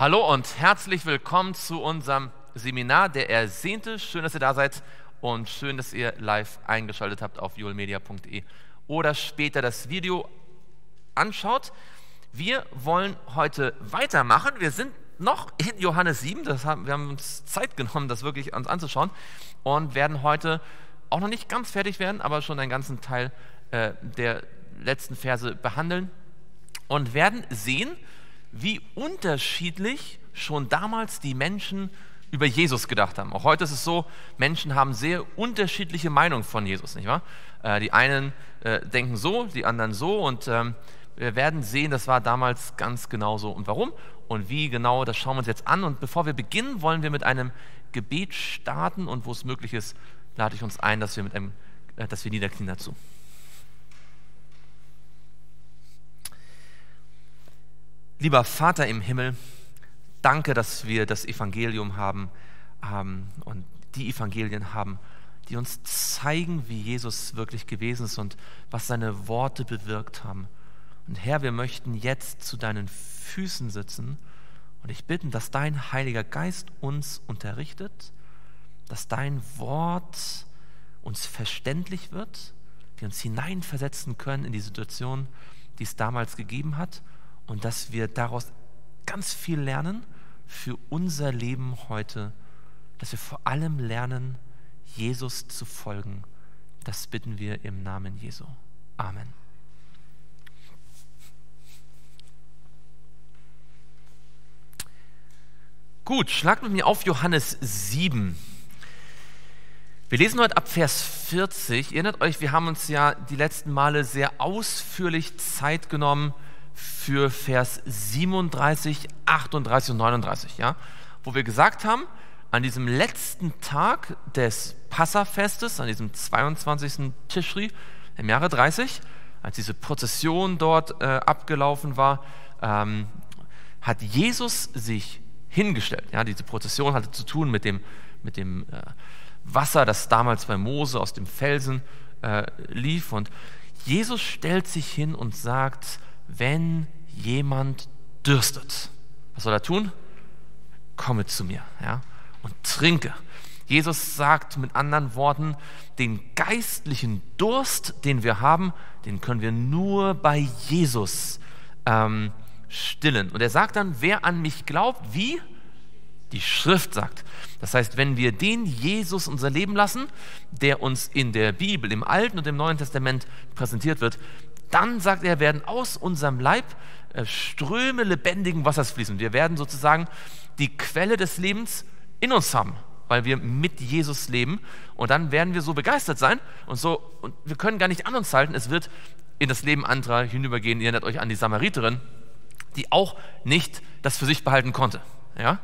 Hallo und herzlich willkommen zu unserem Seminar Der Ersehnte. Schön, dass ihr da seid und schön, dass ihr live eingeschaltet habt auf joelmedia.de oder später das Video anschaut. Wir wollen heute weitermachen. Wir sind noch in Johannes 7, wir haben uns Zeit genommen, das wirklich uns anzuschauen und werden heute auch noch nicht ganz fertig werden, aber schon einen ganzen Teil der letzten Verse behandeln und werden sehen, wie unterschiedlich schon damals die Menschen über Jesus gedacht haben. Auch heute ist es so, Menschen haben sehr unterschiedliche Meinungen von Jesus, nicht wahr? Die einen denken so, die anderen so und wir werden sehen, das war damals ganz genau so. Und warum und wie genau, das schauen wir uns jetzt an. Und bevor wir beginnen, wollen wir mit einem Gebet starten und wo es möglich ist, lade ich uns ein, dass wir dass wir niederknien dazu. Lieber Vater im Himmel, danke, dass wir das Evangelium haben und die Evangelien haben, die uns zeigen, wie Jesus wirklich gewesen ist und was seine Worte bewirkt haben. Und Herr, wir möchten jetzt zu deinen Füßen sitzen und dich bitten, dass dein Heiliger Geist uns unterrichtet, dass dein Wort uns verständlich wird, wir uns hineinversetzen können in die Situation, die es damals gegeben hat, und dass wir daraus ganz viel lernen für unser Leben heute, dass wir vor allem lernen, Jesus zu folgen. Das bitten wir im Namen Jesu. Amen. Gut, schlagt mit mir auf Johannes 7. Wir lesen heute ab Vers 40. Ihr erinnert euch, wir haben uns ja die letzten Male sehr ausführlich Zeit genommen für Vers 37, 38 und 39, ja? Wo wir gesagt haben, an diesem letzten Tag des Passafestes, an diesem 22. Tischri im Jahre 30, als diese Prozession dort abgelaufen war, hat Jesus sich hingestellt. Ja? Diese Prozession hatte zu tun mit dem Wasser, das damals bei Mose aus dem Felsen lief. Und Jesus stellt sich hin und sagt: Wenn jemand dürstet, was soll er tun? Komme zu mir, ja, und trinke. Jesus sagt mit anderen Worten, den geistlichen Durst, den wir haben, den können wir nur bei Jesus stillen. Und er sagt dann, wer an mich glaubt, wie die Schrift sagt. Das heißt, wenn wir den Jesus unser Leben lassen, der uns in der Bibel, im Alten und im Neuen Testament präsentiert wird, dann, sagt er, werden aus unserem Leib Ströme lebendigen Wassers fließen. Wir werden sozusagen die Quelle des Lebens in uns haben, weil wir mit Jesus leben. Und dann werden wir so begeistert sein und wir können gar nicht an uns halten. Es wird in das Leben anderer hinübergehen. Ihr erinnert euch an die Samariterin, die auch nicht das für sich behalten konnte. Ja?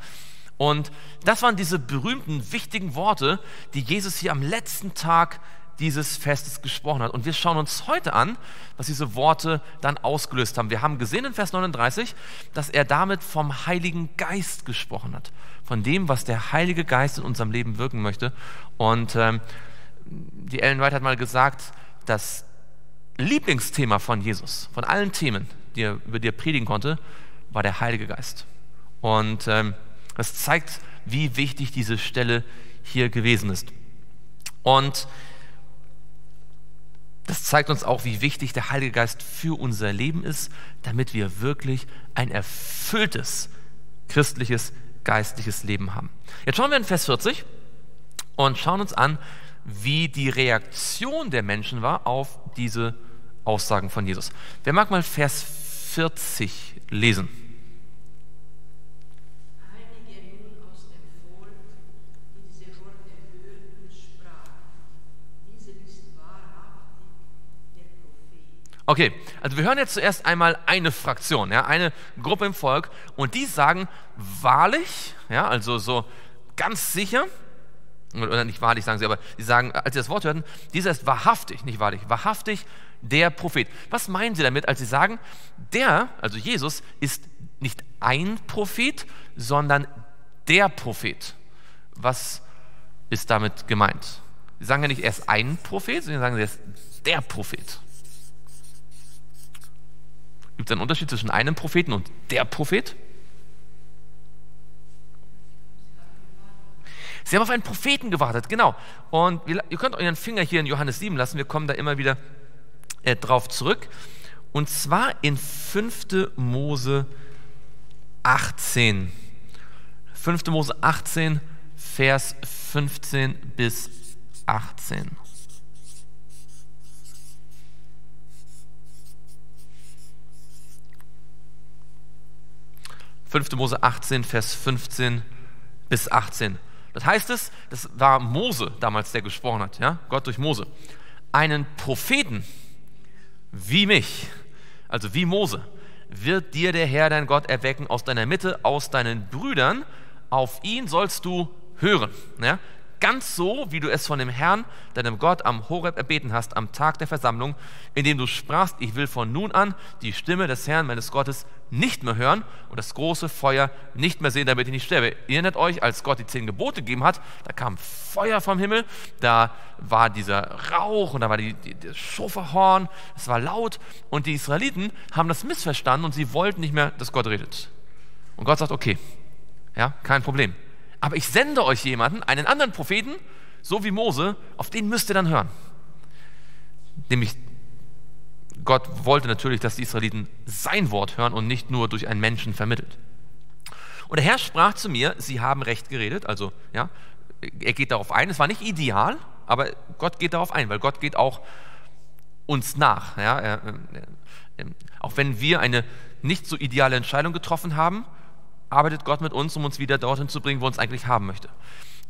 Und das waren diese berühmten, wichtigen Worte, die Jesus hier am letzten Tag dieses Festes gesprochen hat. Und wir schauen uns heute an, was diese Worte dann ausgelöst haben. Wir haben gesehen in Vers 39, dass er damit vom Heiligen Geist gesprochen hat, von dem, was der Heilige Geist in unserem Leben wirken möchte. Und die Ellen White hat mal gesagt, das Lieblingsthema von Jesus, von allen Themen, über die er predigen konnte, war der Heilige Geist. Und das zeigt, wie wichtig diese Stelle hier gewesen ist. Und das zeigt uns auch, wie wichtig der Heilige Geist für unser Leben ist, damit wir wirklich ein erfülltes christliches, geistliches Leben haben. Jetzt schauen wir in Vers 40 und schauen uns an, wie die Reaktion der Menschen war auf diese Aussagen von Jesus. Wer mag mal Vers 40 lesen? Okay, also wir hören jetzt zuerst einmal eine Fraktion, ja, eine Gruppe im Volk, und die sagen wahrlich, ja, also so ganz sicher, oder nicht wahrlich sagen sie, aber sie sagen, als sie das Wort hörten, dieser ist wahrhaftig, nicht wahrlich, wahrhaftig der Prophet. Was meinen sie damit, als sie sagen, der, also Jesus, ist nicht ein Prophet, sondern der Prophet? Was ist damit gemeint? Sie sagen ja nicht, er ist ein Prophet, sondern sie sagen, er ist der Prophet. Gibt es einen Unterschied zwischen einem Propheten und der Prophet? Sie haben auf einen Propheten gewartet, genau. Und ihr könnt euren Finger hier in Johannes 7 lassen, wir kommen da immer wieder drauf zurück. Und zwar in 5. Mose 18. 5. Mose 18, Vers 15 bis 18. Das heißt es, das war Mose damals, der gesprochen hat, ja? Gott durch Mose. Einen Propheten wie mich, also wie Mose, wird dir der Herr dein Gott erwecken aus deiner Mitte, aus deinen Brüdern, auf ihn sollst du hören. Ja? Ganz so, wie du es von dem Herrn, deinem Gott, am Horeb erbeten hast, am Tag der Versammlung, indem du sprachst, ich will von nun an die Stimme des Herrn, meines Gottes, nicht mehr hören und das große Feuer nicht mehr sehen, damit ich nicht sterbe. Ihr erinnert euch, als Gott die 10 Gebote gegeben hat, da kam Feuer vom Himmel, da war dieser Rauch und da war das Schofferhorn, es war laut und die Israeliten haben das missverstanden und sie wollten nicht mehr, dass Gott redet. Und Gott sagt, okay, ja, kein Problem. Aber ich sende euch jemanden, einen anderen Propheten, so wie Mose, auf den müsst ihr dann hören. Nämlich, Gott wollte natürlich, dass die Israeliten sein Wort hören und nicht nur durch einen Menschen vermittelt. Und der Herr sprach zu mir, sie haben recht geredet, also ja, er geht darauf ein, es war nicht ideal, aber Gott geht darauf ein, weil Gott geht auch uns nach. Ja, auch wenn wir eine nicht so ideale Entscheidung getroffen haben, arbeitet Gott mit uns, um uns wieder dorthin zu bringen, wo er uns eigentlich haben möchte.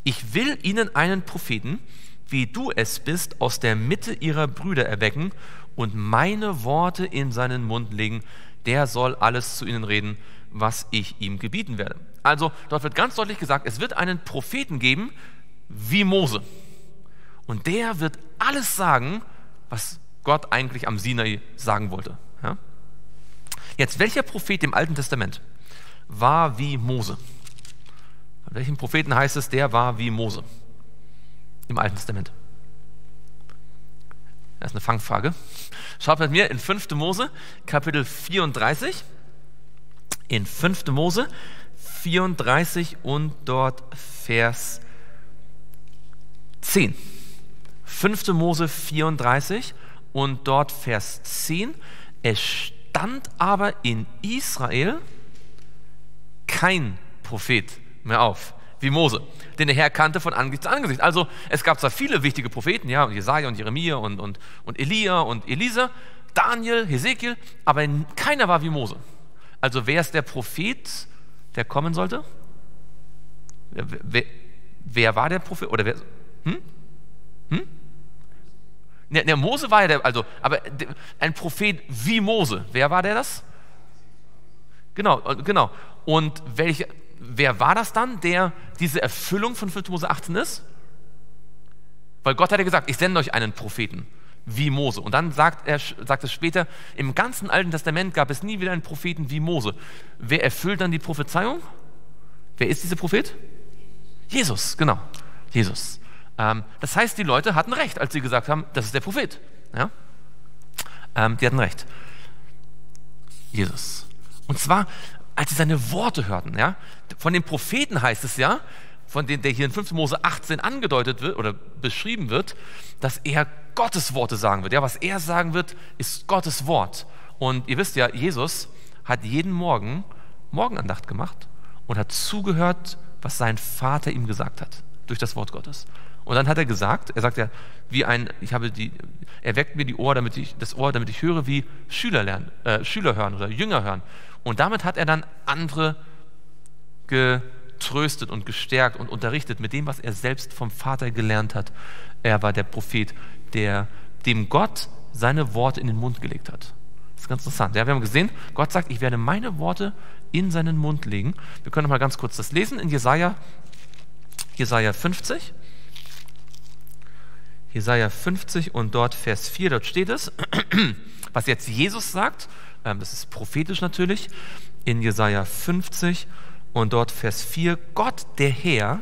Ich will ihnen einen Propheten, wie du es bist, aus der Mitte ihrer Brüder erwecken und meine Worte in seinen Mund legen. Der soll alles zu ihnen reden, was ich ihm gebieten werde. Also dort wird ganz deutlich gesagt, es wird einen Propheten geben, wie Mose. Und der wird alles sagen, was Gott eigentlich am Sinai sagen wollte. Ja? Jetzt, welcher Prophet im Alten Testament war wie Mose? Von welchem Propheten heißt es, der war wie Mose im Alten Testament? Das ist eine Fangfrage. Schaut mit mir in 5. Mose, Kapitel 34. In 5. Mose 34 und dort Vers 10. 5. Mose 34 und dort Vers 10. Es stand aber in Israel kein Prophet mehr auf, wie Mose, den der Herr kannte von Angesicht zu Angesicht. Also es gab zwar viele wichtige Propheten, ja, Jesaja und Jeremia und Elia und Elisa, Daniel, Hesekiel, aber keiner war wie Mose. Also wer ist der Prophet, der kommen sollte? Wer war der Prophet? Oder wer? Ne, Mose war ja der, also, aber ein Prophet wie Mose, wer war der das? Genau. Und wer war das dann, der diese Erfüllung von 5. Mose 18 ist? Weil Gott hat ja gesagt, ich sende euch einen Propheten wie Mose. Und dann sagt es später, im ganzen Alten Testament gab es nie wieder einen Propheten wie Mose. Wer erfüllt dann die Prophezeiung? Wer ist dieser Prophet? Jesus, genau. Jesus. Das heißt, die Leute hatten recht, als sie gesagt haben, das ist der Prophet. Ja? Die hatten recht. Jesus. Und zwar, als sie seine Worte hörten, ja, von den Propheten heißt es ja, von dem, der hier in 5. Mose 18 angedeutet wird oder beschrieben wird, dass er Gottes Worte sagen wird. Ja, was er sagen wird, ist Gottes Wort. Und ihr wisst ja, Jesus hat jeden Morgen Morgenandacht gemacht und hat zugehört, was sein Vater ihm gesagt hat, durch das Wort Gottes. Und dann hat er gesagt, er weckt mir die Ohr, damit ich höre, wie Schüler hören oder Jünger hören. Und damit hat er dann andere getröstet und gestärkt und unterrichtet mit dem, was er selbst vom Vater gelernt hat. Er war der Prophet, dem Gott seine Worte in den Mund gelegt hat. Das ist ganz interessant. Ja, wir haben gesehen, Gott sagt, ich werde meine Worte in seinen Mund legen. Wir können noch mal ganz kurz das lesen in Jesaja 50. Jesaja 50 und dort Vers 4, dort steht es, was jetzt Jesus sagt, das ist prophetisch natürlich, in Jesaja 50 und dort Vers 4, Gott, der Herr,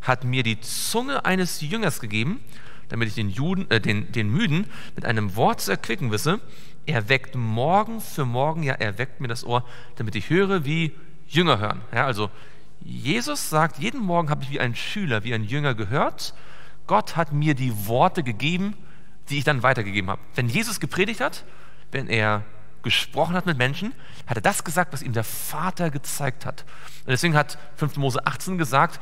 hat mir die Zunge eines Jüngers gegeben, damit ich den Müden mit einem Wort zu erquicken wisse. Er weckt morgen für morgen, ja, er weckt mir das Ohr, damit ich höre, wie Jünger hören. Ja, also Jesus sagt, jeden Morgen habe ich wie ein Schüler, wie ein Jünger gehört, Gott hat mir die Worte gegeben, die ich dann weitergegeben habe. Wenn Jesus gepredigt hat, wenn er gesprochen hat mit Menschen, hat er das gesagt, was ihm der Vater gezeigt hat. Und deswegen hat 5. Mose 18 gesagt,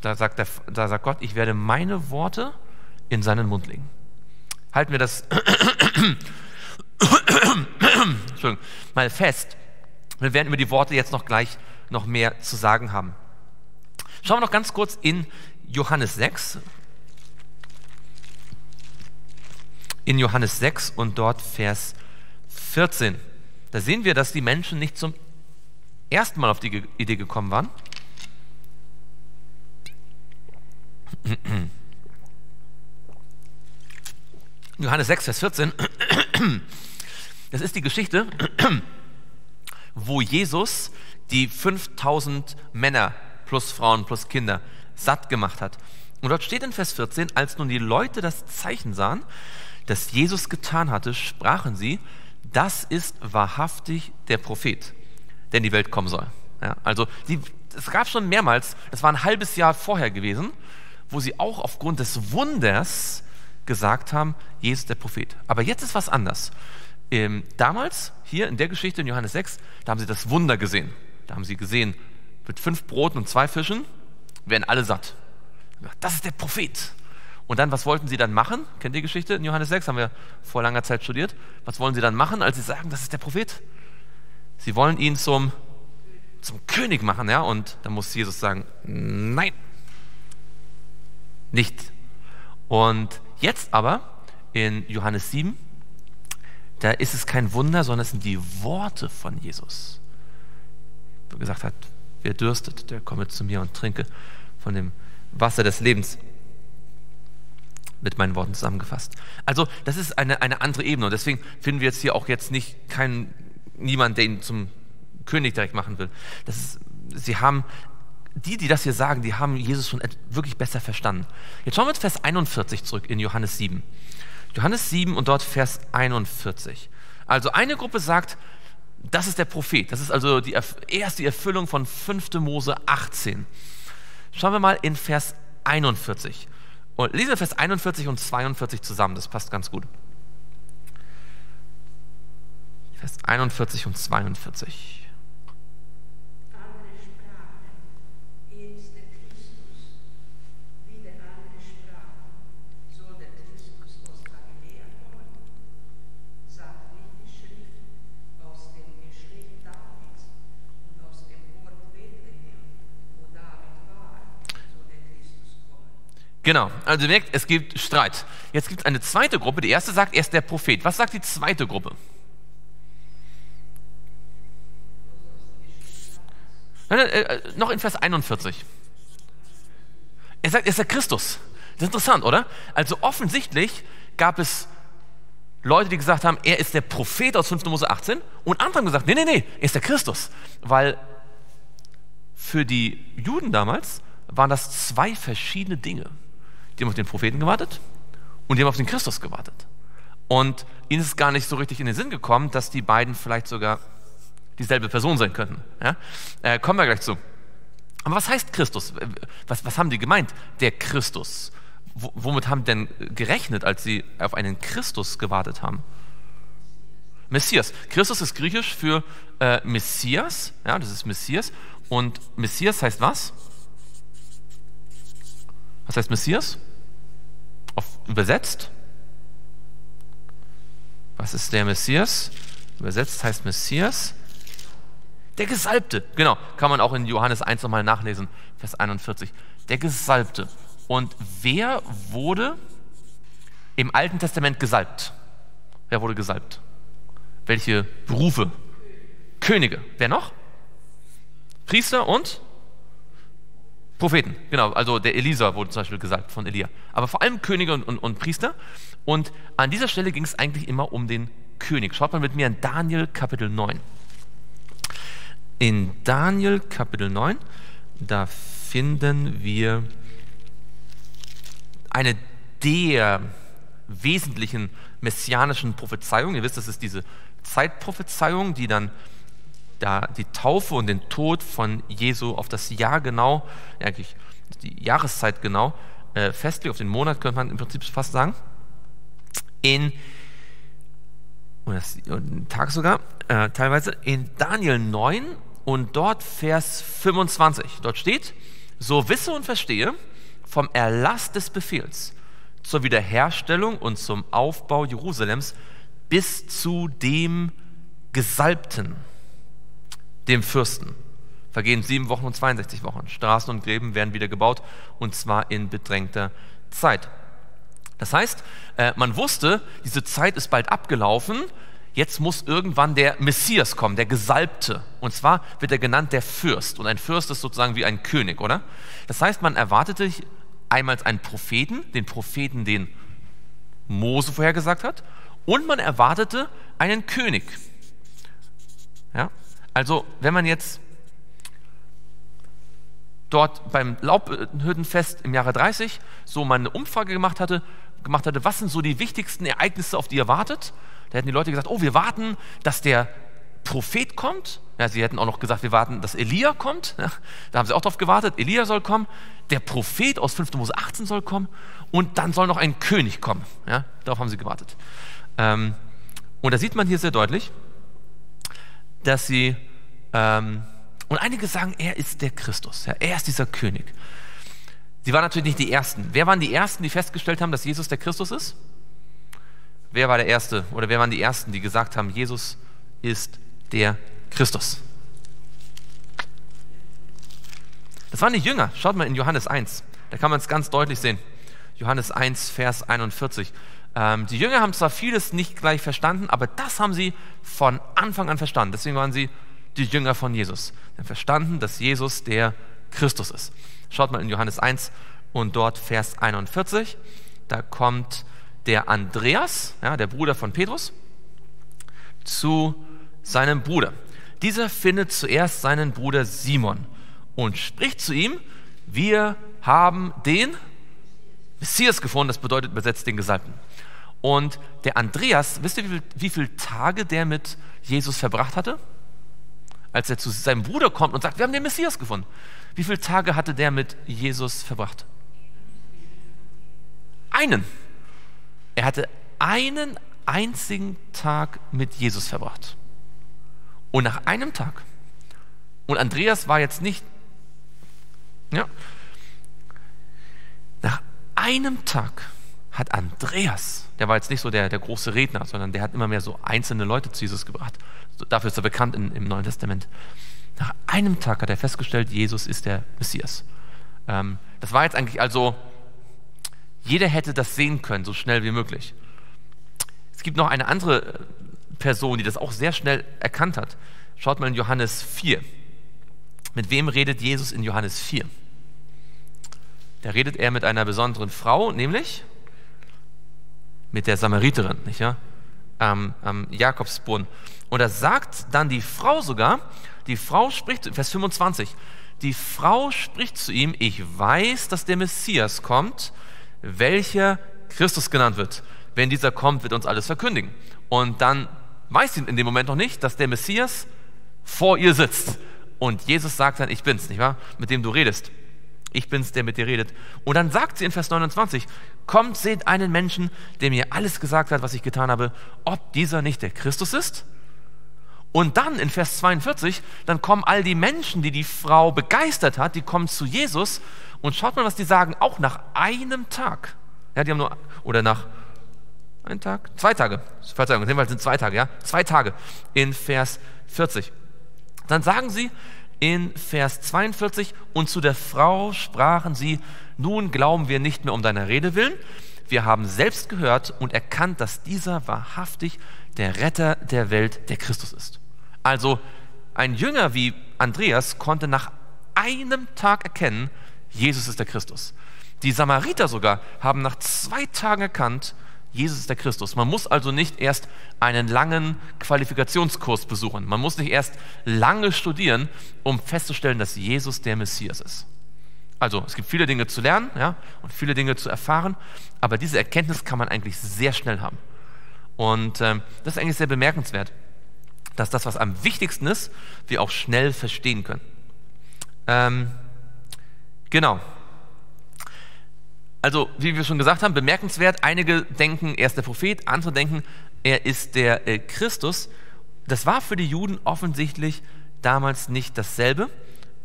da sagt Gott, ich werde meine Worte in seinen Mund legen. Halten wir das mal fest. Wir werden über die Worte jetzt noch gleich noch mehr zu sagen haben. Schauen wir noch ganz kurz in Johannes 6. In Johannes 6 und dort Vers 14. Da sehen wir, dass die Menschen nicht zum ersten Mal auf die Idee gekommen waren. Johannes 6, Vers 14. Das ist die Geschichte, wo Jesus die 5000 Männer plus Frauen plus Kinder satt gemacht hat. Und dort steht in Vers 14, als nun die Leute das Zeichen sahen, das Jesus getan hatte, sprachen sie, das ist wahrhaftig der Prophet, der in die Welt kommen soll. Ja, also es gab schon mehrmals, das war ein halbes Jahr vorher gewesen, wo sie auch aufgrund des Wunders gesagt haben, Jesus der Prophet. Aber jetzt ist was anders. Damals, hier in der Geschichte in Johannes 6, da haben sie das Wunder gesehen. Da haben sie gesehen, mit 5 Broten und 2 Fischen werden alle satt. Das ist der Prophet. Und dann, was wollten sie dann machen? Kennt ihr die Geschichte in Johannes 6? Haben wir vor langer Zeit studiert. Was wollen sie dann machen, als sie sagen, das ist der Prophet? Sie wollen ihn zum König machen, ja? Und dann muss Jesus sagen, nein, nicht. Und jetzt aber, in Johannes 7, da ist es kein Wunder, sondern es sind die Worte von Jesus. Wo er gesagt hat, wer dürstet, der komme zu mir und trinke von dem Wasser des Lebens. Mit meinen Worten zusammengefasst. Also das ist eine andere Ebene und deswegen finden wir jetzt hier auch jetzt nicht niemand, der ihn zum König direkt machen will. Das ist, die das hier sagen, die haben Jesus schon wirklich besser verstanden. Jetzt schauen wir uns Vers 41 zurück in Johannes 7. Johannes 7 und dort Vers 41. Also eine Gruppe sagt, das ist der Prophet. Das ist also die erste Erfüllung von 5. Mose 18. Schauen wir mal in Vers 41. Und lesen wir Vers 41 und 42 zusammen, das passt ganz gut. Vers 41 und 42. Genau, also direkt, es gibt Streit. Jetzt gibt es eine zweite Gruppe, die erste sagt, er ist der Prophet. Was sagt die zweite Gruppe? Noch in Vers 41. Er sagt, er ist der Christus. Das ist interessant, oder? Also offensichtlich gab es Leute, die gesagt haben, er ist der Prophet aus 5. Mose 18 und andere haben gesagt, nee, nee, nee, er ist der Christus. Weil für die Juden damals waren das zwei verschiedene Dinge. Die haben auf den Propheten gewartet und die haben auf den Christus gewartet. Und ihnen ist gar nicht so richtig in den Sinn gekommen, dass die beiden vielleicht sogar dieselbe Person sein könnten. Ja? Kommen wir gleich zu. Aber was heißt Christus? Was haben die gemeint? Der Christus. Womit haben die denn gerechnet, als sie auf einen Christus gewartet haben? Messias. Christus ist griechisch für Messias. Ja, das ist Messias. Und Messias heißt was? Was heißt Messias? Übersetzt? Was ist der Messias? Übersetzt heißt Messias der Gesalbte. Genau, kann man auch in Johannes 1 nochmal nachlesen, Vers 41. Der Gesalbte. Und wer wurde im Alten Testament gesalbt? Wer wurde gesalbt? Welche Berufe? Könige. Wer noch? Priester und? Propheten, genau, also der Elisa wurde zum Beispiel gesalbt von Elia. Aber vor allem Könige und Priester. Und an dieser Stelle ging es eigentlich immer um den König. Schaut mal mit mir in Daniel Kapitel 9. In Daniel Kapitel 9, da finden wir eine der wesentlichen messianischen Prophezeiungen. Ihr wisst, das ist diese Zeitprophezeiung, die dann da die Taufe und den Tod von Jesu auf das Jahr genau, eigentlich die Jahreszeit genau, festlegt, auf den Monat könnte man im Prinzip fast sagen, und Tag sogar, teilweise in Daniel 9 und dort Vers 25. Dort steht, so wisse und verstehe vom Erlass des Befehls zur Wiederherstellung und zum Aufbau Jerusalems bis zu dem Gesalbten, dem Fürsten. Vergehen 7 Wochen und 62 Wochen. Straßen und Gräben werden wieder gebaut und zwar in bedrängter Zeit. Das heißt, man wusste, diese Zeit ist bald abgelaufen, jetzt muss irgendwann der Messias kommen, der Gesalbte. Und zwar wird er genannt der Fürst. Und ein Fürst ist sozusagen wie ein König, oder? Das heißt, man erwartete einmal einen Propheten, den Mose vorhergesagt hat, und man erwartete einen König. Ja? Also, wenn man jetzt dort beim Laubhüttenfest im Jahre 30 so mal eine Umfrage gemacht hatte, was sind so die wichtigsten Ereignisse, auf die ihr wartet? Da hätten die Leute gesagt, oh, wir warten, dass der Prophet kommt. Ja, sie hätten auch noch gesagt, wir warten, dass Elia kommt. Ja, da haben sie auch drauf gewartet. Elia soll kommen, der Prophet aus 5. Mose 18 soll kommen und dann soll noch ein König kommen. Ja, darauf haben sie gewartet. Und da sieht man hier sehr deutlich, dass sie... Und einige sagen, er ist der Christus, ja, er ist dieser König. Sie waren natürlich nicht die Ersten. Wer waren die Ersten, die festgestellt haben, dass Jesus der Christus ist? Wer war der Erste oder wer waren die Ersten, die gesagt haben, Jesus ist der Christus? Das waren die Jünger. Schaut mal in Johannes 1, da kann man es ganz deutlich sehen. Johannes 1, Vers 41. Die Jünger haben zwar vieles nicht gleich verstanden, aber das haben sie von Anfang an verstanden. Deswegen waren sie die Jünger von Jesus. Sie haben verstanden, dass Jesus der Christus ist. Schaut mal in Johannes 1 und dort Vers 41. Da kommt der Andreas, ja, der Bruder von Petrus, zu seinem Bruder. Dieser findet zuerst seinen Bruder Simon und spricht zu ihm, wir haben den Messias gefunden, das bedeutet übersetzt den Gesalbten. Und der Andreas, wisst ihr, wie viele Tage der mit Jesus verbracht hatte? Als er zu seinem Bruder kommt und sagt, wir haben den Messias gefunden. Wie viele Tage hatte der mit Jesus verbracht? Einen. Er hatte einen einzigen Tag mit Jesus verbracht. Und nach einem Tag, und Andreas war jetzt nicht, ja, nach einem Tag hat Andreas, der war jetzt nicht so der große Redner, sondern der hat immer mehr so einzelne Leute zu Jesus gebracht. Dafür ist er bekannt im Neuen Testament. Nach einem Tag hat er festgestellt, Jesus ist der Messias. Das war jetzt eigentlich also, jeder hätte das sehen können, so schnell wie möglich. Es gibt noch eine andere Person, die das auch sehr schnell erkannt hat. Schaut mal in Johannes 4. Mit wem redet Jesus in Johannes 4? Da redet er mit einer besonderen Frau, nämlich mit der Samariterin, nicht wahr? Am Jakobsbrunnen. Und da sagt dann die Frau sogar, die Frau spricht, Vers 25, die Frau spricht zu ihm, ich weiß, dass der Messias kommt, welcher Christus genannt wird. Wenn dieser kommt, wird uns alles verkündigen. Und dann weiß sie in dem Moment noch nicht, dass der Messias vor ihr sitzt. Und Jesus sagt dann, ich bin's, nicht wahr? Mit dem du redest. Ich bin's, der mit dir redet. Und dann sagt sie in Vers 29, kommt, seht einen Menschen, der mir alles gesagt hat, was ich getan habe, ob dieser nicht der Christus ist? Und dann in Vers 42, dann kommen all die Menschen, die die Frau begeistert hat, die kommen zu Jesus und schaut mal, was die sagen, auch nach einem Tag. Ja, die haben nur, oder nach einem Tag, 2 Tage, Verzeihung, jedenfalls sind 2 Tage, ja, 2 Tage in Vers 40. Dann sagen sie, in Vers 42, und zu der Frau sprachen sie, nun glauben wir nicht mehr um deiner Rede willen, wir haben selbst gehört und erkannt, dass dieser wahrhaftig der Retter der Welt, der Christus ist. Also ein Jünger wie Andreas konnte nach einem Tag erkennen, Jesus ist der Christus. Die Samariter sogar haben nach 2 Tagen erkannt, Jesus ist der Christus. Man muss also nicht erst einen langen Qualifikationskurs besuchen. Man muss nicht erst lange studieren, um festzustellen, dass Jesus der Messias ist. Also es gibt viele Dinge zu lernen, ja, und viele Dinge zu erfahren, aber diese Erkenntnis kann man eigentlich sehr schnell haben. Und das ist eigentlich sehr bemerkenswert. dass das, was am wichtigsten ist, wir auch schnell verstehen können. Genau. Also, wie wir schon gesagt haben, bemerkenswert, einige denken, er ist der Prophet, andere denken, er ist der Christus. Das war für die Juden offensichtlich damals nicht dasselbe.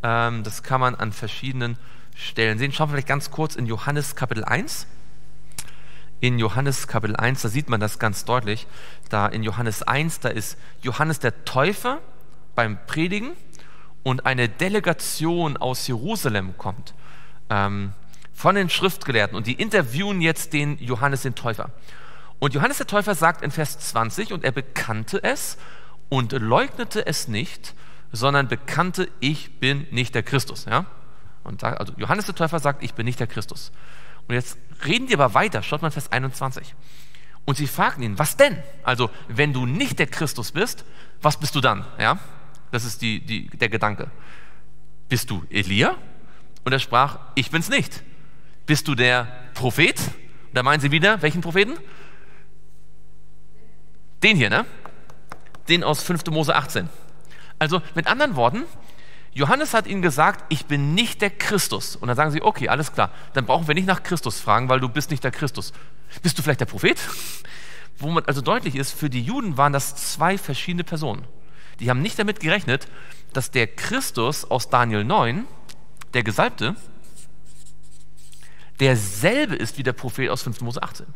Das kann man an verschiedenen Stellen sehen. Schauen wir vielleicht ganz kurz in Johannes Kapitel 1. In Johannes Kapitel 1, da sieht man das ganz deutlich. Da in Johannes 1, da ist Johannes der Täufer beim Predigen und eine Delegation aus Jerusalem kommt von den Schriftgelehrten und die interviewen jetzt den Johannes den Täufer. Und Johannes der Täufer sagt in Vers 20, und er bekannte es und leugnete es nicht, sondern bekannte, ich bin nicht der Christus. Ja? Und da, also Johannes der Täufer sagt, ich bin nicht der Christus. Und jetzt reden die aber weiter, schaut mal Vers 21. Und sie fragten ihn, was denn? Also, wenn du nicht der Christus bist, was bist du dann? Ja? Das ist der Gedanke. Bist du Elia? Und er sprach, ich bin's nicht. Bist du der Prophet? Und da meinen sie wieder, welchen Propheten? Den hier, ne? Den aus 5. Mose 18. Also, mit anderen Worten, Johannes hat ihnen gesagt, ich bin nicht der Christus. Und dann sagen sie, okay, alles klar, dann brauchen wir nicht nach Christus fragen, weil du bist nicht der Christus. Bist du vielleicht der Prophet? Womit also deutlich ist, für die Juden waren das zwei verschiedene Personen. Die haben nicht damit gerechnet, dass der Christus aus Daniel 9, der Gesalbte, derselbe ist wie der Prophet aus 5. Mose 18.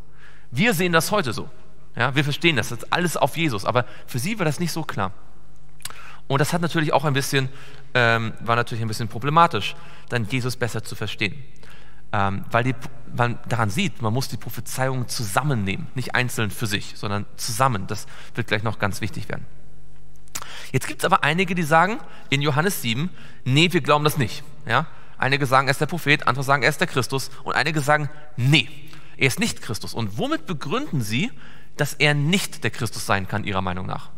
Wir sehen das heute so. Ja, wir verstehen das, das ist alles auf Jesus, aber für sie war das nicht so klar. Und das hat natürlich auch ein bisschen, war natürlich ein bisschen problematisch, dann Jesus besser zu verstehen. Weil man daran sieht, man muss die Prophezeiungen zusammennehmen, nicht einzeln für sich, sondern zusammen. Das wird gleich noch ganz wichtig werden. Jetzt gibt es aber einige, die sagen in Johannes 7, nee, wir glauben das nicht. Ja? Einige sagen, er ist der Prophet, andere sagen, er ist der Christus und einige sagen, nee, er ist nicht Christus. Und womit begründen sie, dass er nicht der Christus sein kann, ihrer Meinung nach?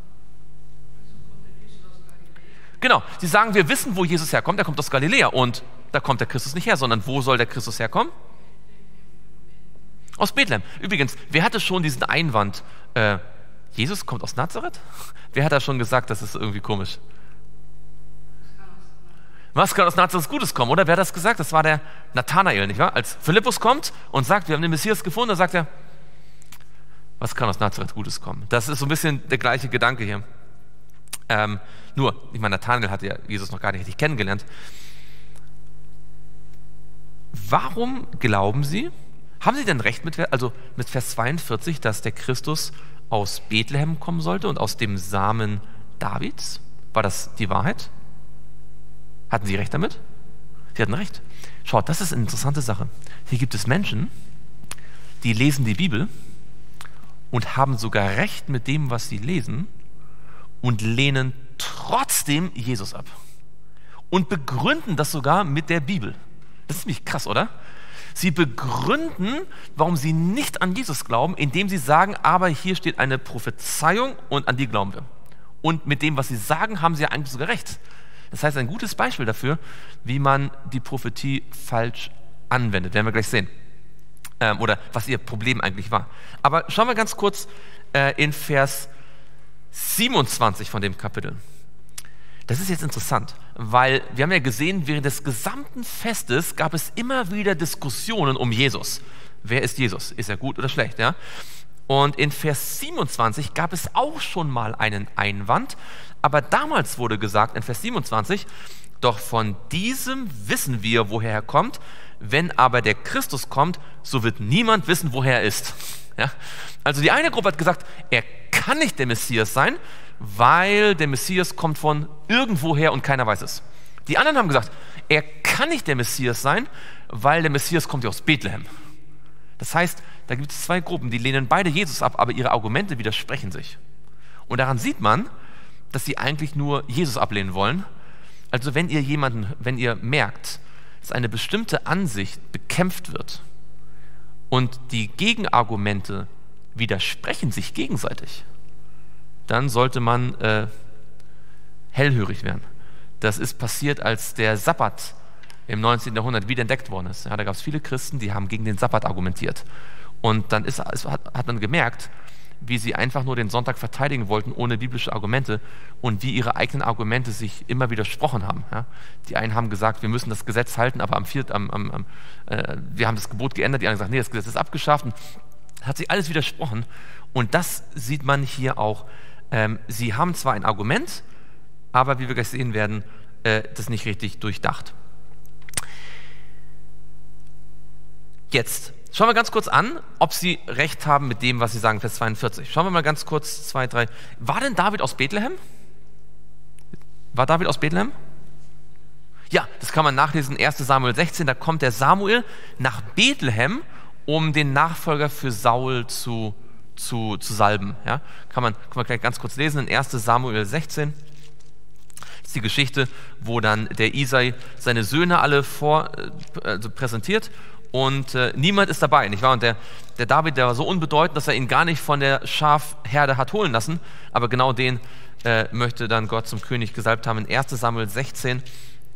Genau, sie sagen, wir wissen, wo Jesus herkommt, er kommt aus Galiläa und da kommt der Christus nicht her, sondern wo soll der Christus herkommen? Aus Bethlehem. Übrigens, wer hatte schon diesen Einwand, Jesus kommt aus Nazareth? Wer hat da schon gesagt, das ist irgendwie komisch? Was kann aus Nazareth Gutes kommen, oder? Wer hat das gesagt? Das war der Nathanael, nicht wahr? Als Philippus kommt und sagt, wir haben den Messias gefunden, dann sagt er, was kann aus Nazareth Gutes kommen? Das ist so ein bisschen der gleiche Gedanke hier. Nur, ich meine, Nathanael hat ja Jesus noch gar nicht richtig kennengelernt. Warum glauben Sie, haben Sie denn recht mit Vers 42, dass der Christus aus Bethlehem kommen sollte und aus dem Samen Davids? War das die Wahrheit? Hatten Sie recht damit? Sie hatten recht. Schaut, das ist eine interessante Sache. Hier gibt es Menschen, die lesen die Bibel und haben sogar recht mit dem, was sie lesen, und lehnen trotzdem Jesus ab. Und begründen das sogar mit der Bibel. Das ist ziemlich krass, oder? Sie begründen, warum sie nicht an Jesus glauben, indem sie sagen, aber hier steht eine Prophezeiung und an die glauben wir. Und mit dem, was sie sagen, haben sie ja eigentlich sogar recht. Das heißt, ein gutes Beispiel dafür, wie man die Prophetie falsch anwendet. Werden wir gleich sehen. Oder was ihr Problem eigentlich war. Aber schauen wir ganz kurz in Vers 27 von dem Kapitel. Das ist jetzt interessant, weil wir haben ja gesehen, während des gesamten Festes gab es immer wieder Diskussionen um Jesus. Wer ist Jesus? Ist er gut oder schlecht? Ja? Und in Vers 27 gab es auch schon mal einen Einwand, aber damals wurde gesagt in Vers 27, doch von diesem wissen wir, woher er kommt, wenn aber der Christus kommt, so wird niemand wissen, woher er ist. Ja? Also die eine Gruppe hat gesagt, er kann nicht der Messias sein, weil der Messias kommt von irgendwoher und keiner weiß es. Die anderen haben gesagt, er kann nicht der Messias sein, weil der Messias kommt ja aus Bethlehem. Das heißt, da gibt es zwei Gruppen, die lehnen beide Jesus ab, aber ihre Argumente widersprechen sich. Und daran sieht man, dass sie eigentlich nur Jesus ablehnen wollen. Also wenn ihr merkt, dass eine bestimmte Ansicht bekämpft wird und die Gegenargumente widersprechen sich gegenseitig, dann sollte man hellhörig werden. Das ist passiert, als der Sabbat im 19. Jahrhundert wiederentdeckt worden ist. Ja, da gab es viele Christen, die haben gegen den Sabbat argumentiert. Und dann hat man gemerkt, wie sie einfach nur den Sonntag verteidigen wollten, ohne biblische Argumente, und wie ihre eigenen Argumente sich immer widersprochen haben. Ja? Die einen haben gesagt, wir müssen das Gesetz halten, aber wir haben das Gebot geändert, die anderen gesagt, nee, das Gesetz ist abgeschafft. Und hat sich alles widersprochen. Und das sieht man hier auch. Sie haben zwar ein Argument, aber wie wir gleich sehen werden, das nicht richtig durchdacht. Jetzt schauen wir ganz kurz an, ob sie recht haben mit dem, was sie sagen, Vers 42. Schauen wir mal ganz kurz, 2, 3. War denn David aus Bethlehem? War David aus Bethlehem? Ja, das kann man nachlesen, 1. Samuel 16, da kommt der Samuel nach Bethlehem, um den Nachfolger für Saul zu salben. Ja? Kann man gleich ganz kurz lesen, in 1. Samuel 16. Das ist die Geschichte, wo dann der Isai seine Söhne alle präsentiert und niemand ist dabei, nicht wahr? Und der David, der war so unbedeutend, dass er ihn gar nicht von der Schafherde hat holen lassen, aber genau den möchte dann Gott zum König gesalbt haben. In 1. Samuel 16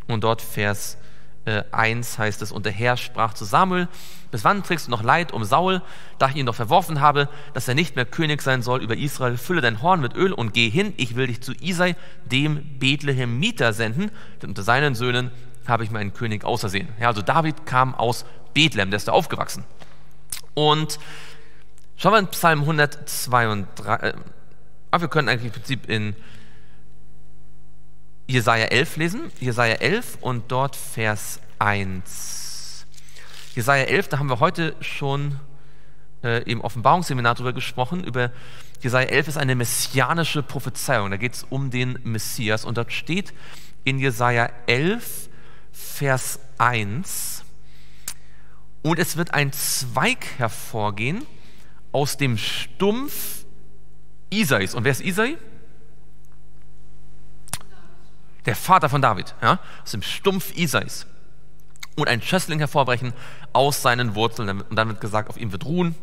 und dort Vers 1 heißt es, und der Herr sprach zu Samuel, bis wann trägst du noch Leid um Saul, da ich ihn doch verworfen habe, dass er nicht mehr König sein soll über Israel? Fülle dein Horn mit Öl und geh hin, ich will dich zu Isai, dem Bethlehemiter, senden, denn unter seinen Söhnen habe ich mir einen König ausersehen. Ja, also David kam aus Bethlehem, der ist da aufgewachsen. Und schauen wir in Psalm 132, wir können eigentlich im Prinzip in Jesaja 11 lesen, Jesaja 11 und dort Vers 1. Jesaja 11, da haben wir heute schon im Offenbarungsseminar drüber gesprochen, über Jesaja 11 ist eine messianische Prophezeiung, da geht es um den Messias und dort steht in Jesaja 11, Vers 1, und es wird ein Zweig hervorgehen aus dem Stumpf Isais. Und wer ist Isai? Der Vater von David, ja? Aus dem Stumpf Isais. Und ein Schössling hervorbrechen aus seinen Wurzeln. Und dann wird gesagt, auf ihm wird ruhen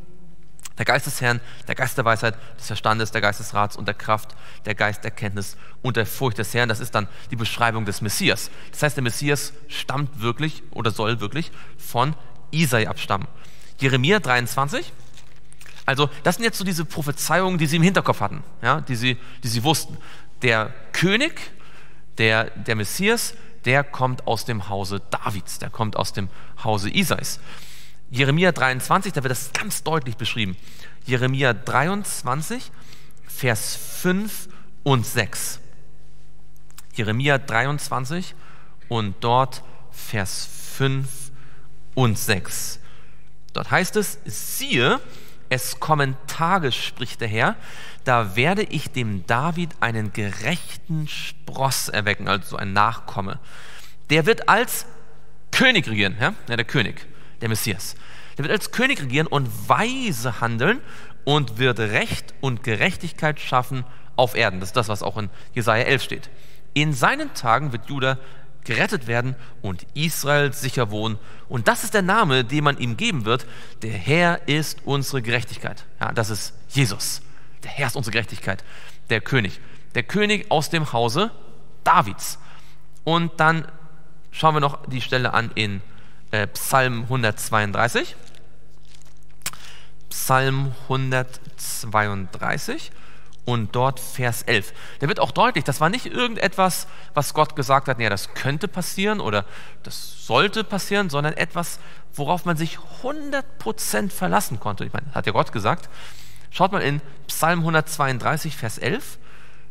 der Geist des Herrn, der Geist der Weisheit, des Verstandes, der Geist des Rats und der Kraft, der Geist der Kenntnis und der Furcht des Herrn. Das ist dann die Beschreibung des Messias. Das heißt, der Messias stammt wirklich oder soll wirklich von Isai abstammen. Jeremia 23. Also das sind jetzt so diese Prophezeiungen, die sie im Hinterkopf hatten, ja, die sie wussten. Der König, der Messias, der kommt aus dem Hause Davids, der kommt aus dem Hause Isais. Jeremia 23, da wird das ganz deutlich beschrieben. Jeremia 23, Vers 5 und 6. Jeremia 23 und dort Vers 5 und 6. Dort heißt es, siehe, es kommen Tage, spricht der Herr, da werde ich dem David einen gerechten Spross erwecken, also ein Nachkomme. Der wird als König regieren, ja? Ja, der König, der Messias. Der wird als König regieren und weise handeln und wird Recht und Gerechtigkeit schaffen auf Erden. Das ist das, was auch in Jesaja 11 steht. In seinen Tagen wird Juda gerettet werden und Israel sicher wohnen. Und das ist der Name, den man ihm geben wird. Der Herr ist unsere Gerechtigkeit. Ja, das ist Jesus. Der Herr ist unsere Gerechtigkeit. Der König. Der König aus dem Hause Davids. Und dann schauen wir noch die Stelle an in Psalm 132. Psalm 132. Und dort Vers 11. Da wird auch deutlich, das war nicht irgendetwas, was Gott gesagt hat, naja, das könnte passieren oder das sollte passieren, sondern etwas, worauf man sich 100% verlassen konnte. Ich meine, hat ja Gott gesagt. Schaut mal in Psalm 132, Vers 11.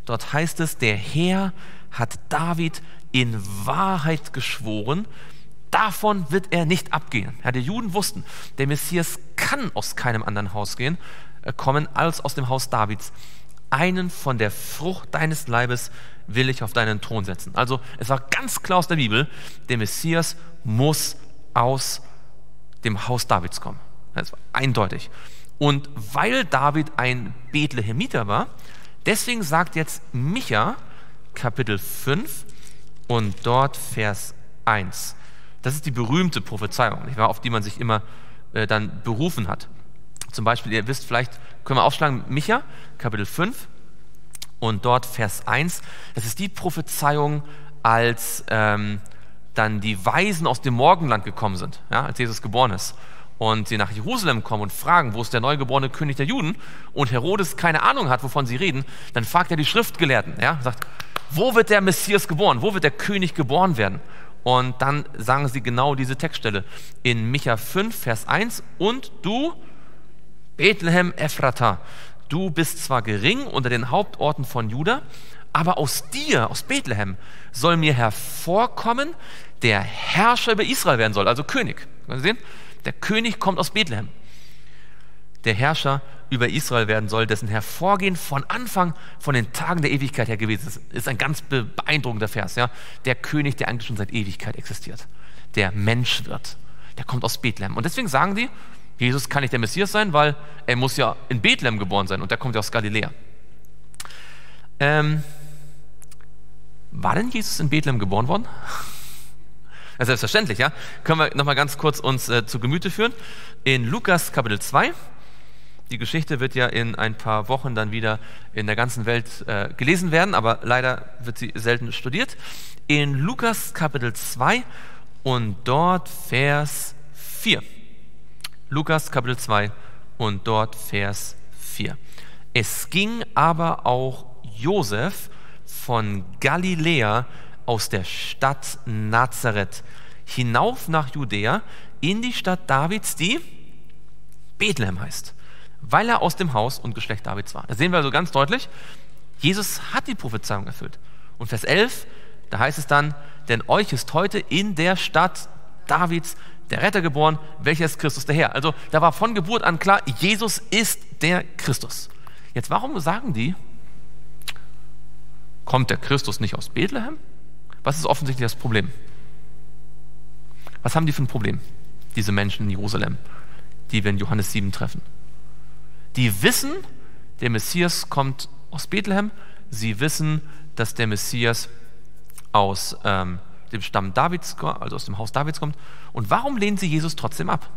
Dort heißt es, der Herr hat David in Wahrheit geschworen, davon wird er nicht abgehen. Ja, die Juden wussten, der Messias kann aus keinem anderen Haus kommen, als aus dem Haus Davids. Einen von der Frucht deines Leibes will ich auf deinen Thron setzen. Also es war ganz klar aus der Bibel, der Messias muss aus dem Haus Davids kommen. Das war eindeutig. Und weil David ein Bethlehemiter war, deswegen sagt jetzt Micha Kapitel 5 und dort Vers 1. Das ist die berühmte Prophezeiung, nicht wahr, auf die man sich immer dann berufen hat. Zum Beispiel, ihr wisst vielleicht, können wir aufschlagen, Micha, Kapitel 5 und dort Vers 1. Das ist die Prophezeiung, als dann die Weisen aus dem Morgenland gekommen sind, ja, als Jesus geboren ist. und sie nach Jerusalem kommen und fragen, wo ist der neugeborene König der Juden, und Herodes keine Ahnung hat, wovon sie reden, dann fragt er die Schriftgelehrten, ja, sagt, wo wird der Messias geboren, wo wird der König geboren werden? Und dann sagen sie genau diese Textstelle in Micha 5, Vers 1, und du, Bethlehem Ephrata, du bist zwar gering unter den Hauptorten von Juda, aber aus dir, aus Bethlehem, soll mir hervorkommen, der Herrscher über Israel werden soll, also König. Können Sie sehen? Der König kommt aus Bethlehem. Der Herrscher über Israel werden soll, dessen Hervorgehen von Anfang, von den Tagen der Ewigkeit her gewesen ist. Ist ein ganz beeindruckender Vers. Ja? Der König, der eigentlich schon seit Ewigkeit existiert, der Mensch wird, der kommt aus Bethlehem. Und deswegen sagen die, Jesus kann nicht der Messias sein, weil er muss ja in Bethlehem geboren sein und der kommt ja aus Galiläa. War denn Jesus in Bethlehem geboren worden? Ja, selbstverständlich, ja. Können wir nochmal ganz kurz uns zu Gemüte führen. In Lukas Kapitel 2, die Geschichte wird ja in ein paar Wochen dann wieder in der ganzen Welt gelesen werden, aber leider wird sie selten studiert. In Lukas Kapitel 2 und dort Vers 4. Lukas Kapitel 2 und dort Vers 4. Es ging aber auch Josef von Galiläa aus der Stadt Nazareth hinauf nach Judäa in die Stadt Davids, die Bethlehem heißt, weil er aus dem Haus und Geschlecht Davids war. Da sehen wir also ganz deutlich, Jesus hat die Prophezeiung erfüllt. Und Vers 11, da heißt es dann, denn euch ist heute in der Stadt Davids der Retter geboren, welcher ist Christus der Herr. Also da war von Geburt an klar, Jesus ist der Christus. Jetzt warum sagen die, kommt der Christus nicht aus Bethlehem? Was ist offensichtlich das Problem? Was haben die für ein Problem, diese Menschen in Jerusalem, die wir in Johannes 7 treffen? Die wissen, der Messias kommt aus Bethlehem. Sie wissen, dass der Messias aus dem Stamm Davids, also aus dem Haus Davids kommt. Und warum lehnen sie Jesus trotzdem ab?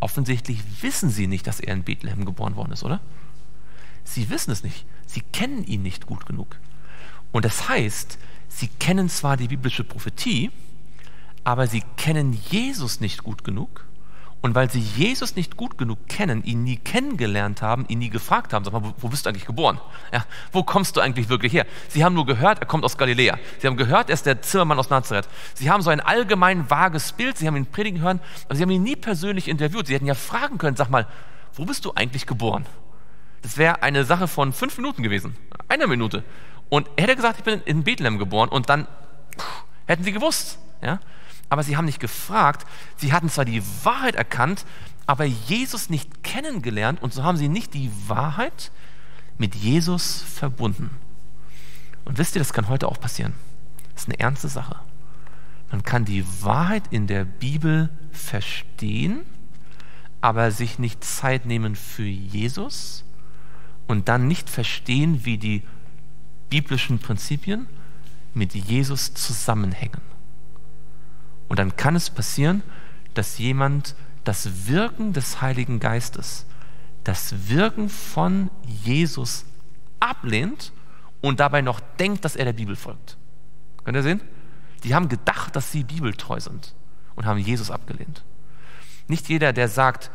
Offensichtlich wissen sie nicht, dass er in Bethlehem geboren worden ist, oder? Sie wissen es nicht. Sie kennen ihn nicht gut genug. Und das heißt, sie kennen zwar die biblische Prophetie, aber sie kennen Jesus nicht gut genug. Und weil sie Jesus nicht gut genug kennen, ihn nie kennengelernt haben, ihn nie gefragt haben, sag mal, wo bist du eigentlich geboren? Ja, wo kommst du eigentlich wirklich her? Sie haben nur gehört, er kommt aus Galiläa. Sie haben gehört, er ist der Zimmermann aus Nazareth. Sie haben so ein allgemein vages Bild, sie haben ihn predigen hören, aber sie haben ihn nie persönlich interviewt. Sie hätten ja fragen können, sag mal, wo bist du eigentlich geboren? Das wäre eine Sache von 5 Minuten gewesen, einer Minute. Und er hätte gesagt, ich bin in Bethlehem geboren und dann hätten sie gewusst. Ja? Aber sie haben nicht gefragt, sie hatten zwar die Wahrheit erkannt, aber Jesus nicht kennengelernt und so haben sie nicht die Wahrheit mit Jesus verbunden. Und wisst ihr, das kann heute auch passieren. Das ist eine ernste Sache. Man kann die Wahrheit in der Bibel verstehen, aber sich nicht Zeit nehmen für Jesus, und dann nicht verstehen, wie die biblischen Prinzipien mit Jesus zusammenhängen. Und dann kann es passieren, dass jemand das Wirken des Heiligen Geistes, das Wirken von Jesus ablehnt und dabei noch denkt, dass er der Bibel folgt. Könnt ihr sehen? Die haben gedacht, dass sie bibeltreu sind und haben Jesus abgelehnt. Nicht jeder, der sagt,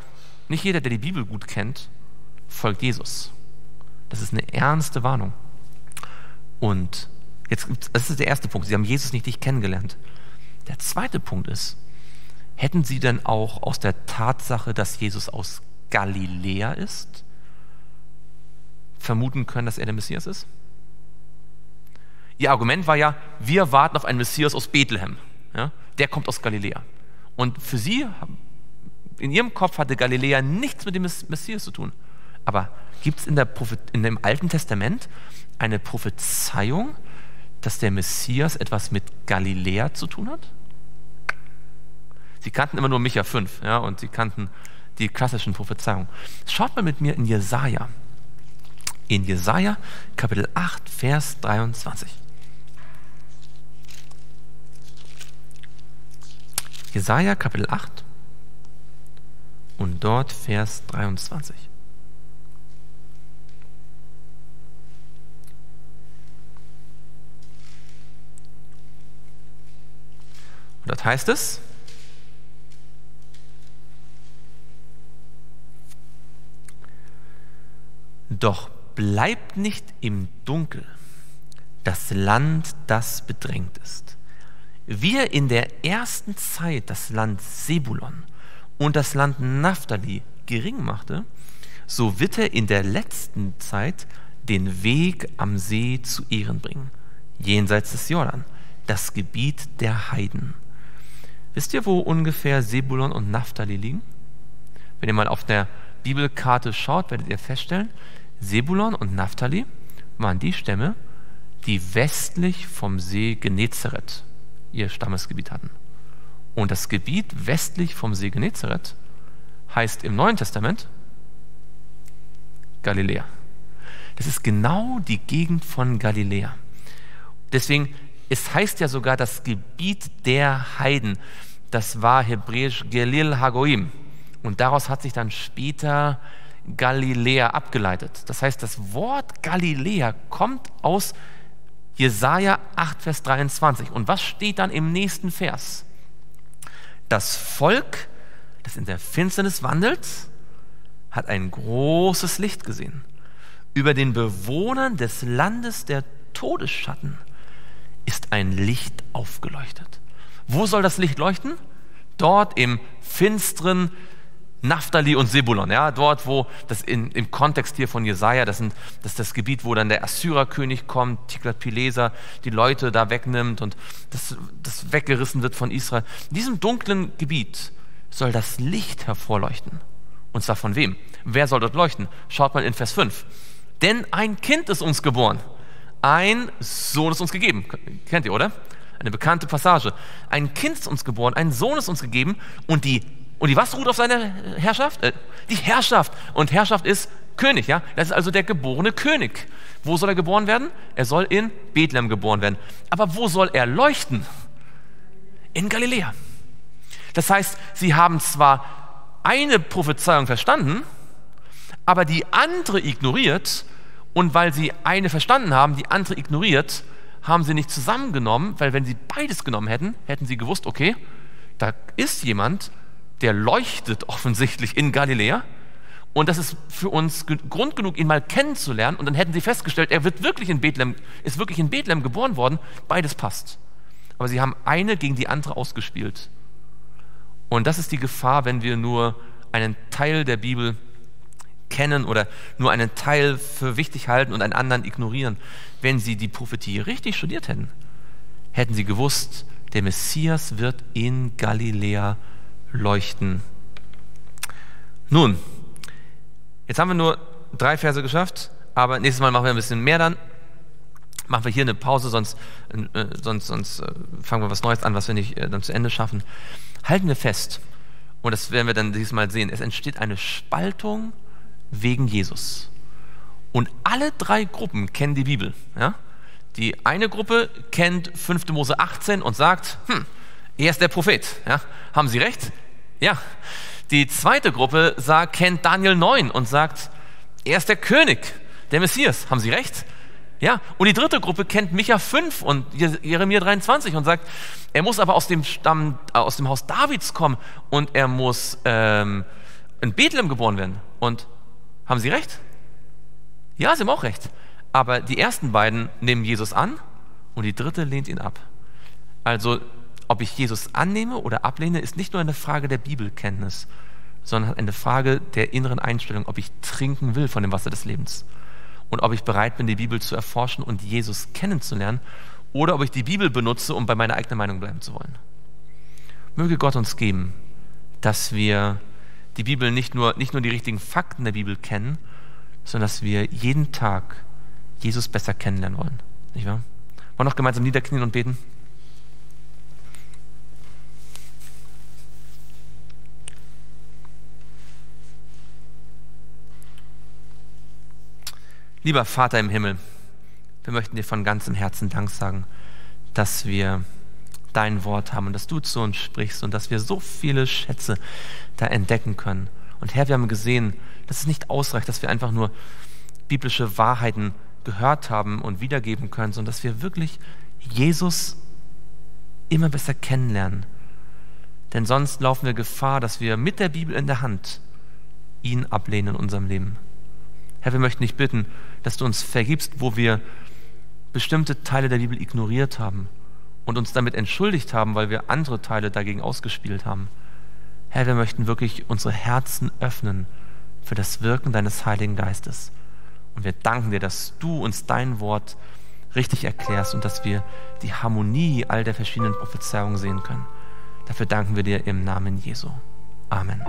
nicht jeder, der die Bibel gut kennt, folgt Jesus. Das ist eine ernste Warnung. Und jetzt, das ist der erste Punkt, sie haben Jesus nicht richtig kennengelernt. Der zweite Punkt ist, hätten sie denn auch aus der Tatsache, dass Jesus aus Galiläa ist, vermuten können, dass er der Messias ist? Ihr Argument war ja, wir warten auf einen Messias aus Bethlehem. Ja? Der kommt aus Galiläa. Und für sie, in ihrem Kopf hatte Galiläa nichts mit dem Messias zu tun. Aber gibt es in dem Alten Testament eine Prophezeiung, dass der Messias etwas mit Galiläa zu tun hat? Sie kannten immer nur Micha 5, ja, und sie kannten die klassischen Prophezeiungen. Schaut mal mit mir in Jesaja. In Jesaja, Kapitel 8, Vers 23. Jesaja, Kapitel 8 und dort Vers 23. Und das heißt es, Doch bleibt nicht im Dunkel das Land, das bedrängt ist. Wir in der ersten Zeit das Land Sebulon und das Land Naphtali gering machte, so wird er in der letzten Zeit den Weg am See zu Ehren bringen, jenseits des Jordan, das Gebiet der Heiden. Wisst ihr, wo ungefähr Sebulon und Naphtali liegen? Wenn ihr mal auf der Bibelkarte schaut, werdet ihr feststellen, Sebulon und Naphtali waren die Stämme, die westlich vom See Genezareth ihr Stammesgebiet hatten. Und das Gebiet westlich vom See Genezareth heißt im Neuen Testament Galiläa. Das ist genau die Gegend von Galiläa. Deswegen, es heißt ja sogar das Gebiet der Heiden. Das war hebräisch Gelil Hagoim. Und daraus hat sich dann später Galiläa abgeleitet. Das heißt, das Wort Galiläa kommt aus Jesaja 8, Vers 23. Und was steht dann im nächsten Vers? Das Volk, das in der Finsternis wandelt, hat ein großes Licht gesehen. Über den Bewohnern des Landes der Todesschatten ist ein Licht aufgeleuchtet. Wo soll das Licht leuchten? Dort im finsteren Naphtali und Sebulon, ja, dort wo, das im Kontext hier von Jesaja, das ist das Gebiet, wo dann der Assyrerkönig kommt, Tiglath-Pileser, die Leute da wegnimmt und das weggerissen wird von Israel. In diesem dunklen Gebiet soll das Licht hervorleuchten. Und zwar von wem? Wer soll dort leuchten? Schaut mal in Vers 5. Denn ein Kind ist uns geboren, ein Sohn ist uns gegeben. Kennt ihr, oder? Eine bekannte Passage. Ein Kind ist uns geboren, ein Sohn ist uns gegeben und die was ruht auf seiner Herrschaft? Die Herrschaft. Und Herrschaft ist König, ja? Das ist also der geborene König. Wo soll er geboren werden? Er soll in Bethlehem geboren werden. Aber wo soll er leuchten? In Galiläa. Das heißt, sie haben zwar eine Prophezeiung verstanden, aber die andere ignoriert. Und weil sie eine verstanden haben, die andere ignoriert, haben sie nicht zusammengenommen, weil wenn sie beides genommen hätten, hätten sie gewusst, okay, da ist jemand, der leuchtet offensichtlich in Galiläa und das ist für uns Grund genug, ihn mal kennenzulernen und dann hätten sie festgestellt, er wird wirklich in Bethlehem, ist wirklich in Bethlehem geboren worden, beides passt. Aber sie haben eine gegen die andere ausgespielt. Und das ist die Gefahr, wenn wir nur einen Teil der Bibel kennen oder nur einen Teil für wichtig halten und einen anderen ignorieren. Wenn sie die Prophetie richtig studiert hätten, hätten sie gewusst, der Messias wird in Galiläa leuchten. Nun, jetzt haben wir nur 3 Verse geschafft, aber nächstes Mal machen wir ein bisschen mehr dann. Machen wir hier eine Pause, sonst fangen wir was Neues an, was wir nicht dann zu Ende schaffen. Halten wir fest, und das werden wir dann diesmal sehen, es entsteht eine Spaltung wegen Jesus. Und alle 3 Gruppen kennen die Bibel. Ja? Die eine Gruppe kennt 5. Mose 18 und sagt, er ist der Prophet. Ja? Haben Sie recht? Ja. Die zweite Gruppe kennt Daniel 9 und sagt, er ist der König, der Messias. Haben Sie recht? Ja. Und die dritte Gruppe kennt Micha 5 und Jeremia 23 und sagt, er muss aber aus dem Haus Davids kommen und er muss in Bethlehem geboren werden. Und haben Sie recht? Ja, Sie haben auch recht. Aber die ersten beiden nehmen Jesus an und die dritte lehnt ihn ab. Also, ob ich Jesus annehme oder ablehne, ist nicht nur eine Frage der Bibelkenntnis, sondern eine Frage der inneren Einstellung, ob ich trinken will von dem Wasser des Lebens und ob ich bereit bin, die Bibel zu erforschen und Jesus kennenzulernen oder ob ich die Bibel benutze, um bei meiner eigenen Meinung bleiben zu wollen. Möge Gott uns geben, dass wir die Bibel nicht nur die richtigen Fakten der Bibel kennen, sondern dass wir jeden Tag Jesus besser kennenlernen wollen. Nicht wahr? Wollen wir noch gemeinsam niederknien und beten? Lieber Vater im Himmel, wir möchten dir von ganzem Herzen Dank sagen, dass wir dein Wort haben und dass du zu uns sprichst und dass wir so viele Schätze da entdecken können. Und Herr, wir haben gesehen, dass es nicht ausreicht, dass wir einfach nur biblische Wahrheiten gehört haben und wiedergeben können, sondern dass wir wirklich Jesus immer besser kennenlernen. Denn sonst laufen wir Gefahr, dass wir mit der Bibel in der Hand ihn ablehnen in unserem Leben. Herr, wir möchten dich bitten, dass du uns vergibst, wo wir bestimmte Teile der Bibel ignoriert haben und uns damit entschuldigt haben, weil wir andere Teile dagegen ausgespielt haben. Herr, wir möchten wirklich unsere Herzen öffnen für das Wirken deines Heiligen Geistes. Und wir danken dir, dass du uns dein Wort richtig erklärst und dass wir die Harmonie all der verschiedenen Prophezeiungen sehen können. Dafür danken wir dir im Namen Jesu. Amen.